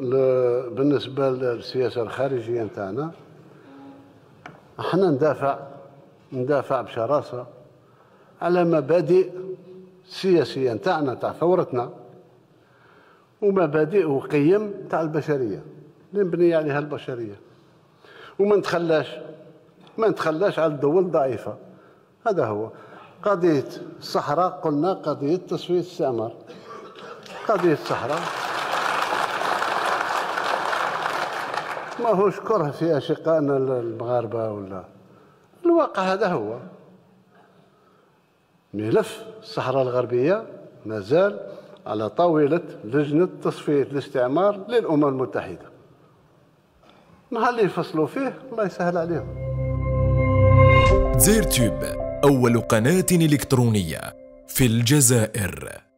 بالنسبة للسياسة الخارجية نتاعنا احنا ندافع بشراسة على مبادئ السياسية نتاعنا تاع ثورتنا ومبادئ وقيم تاع البشرية اللي مبنية عليها البشرية، وما نتخلاش على الدول الضعيفة. هذا هو قضية الصحراء، قلنا قضية تصفية السمر، قضية الصحراء ماهوش كره في أشقائنا المغاربة ولا الواقع، هذا هو ملف الصحراء الغربية مازال على طاولة لجنة تصفية الاستعمار للأمم المتحدة. نهار اللي يفصلوا فيه الله يسهل عليهم. دزاير توب أول قناة إلكترونية في الجزائر.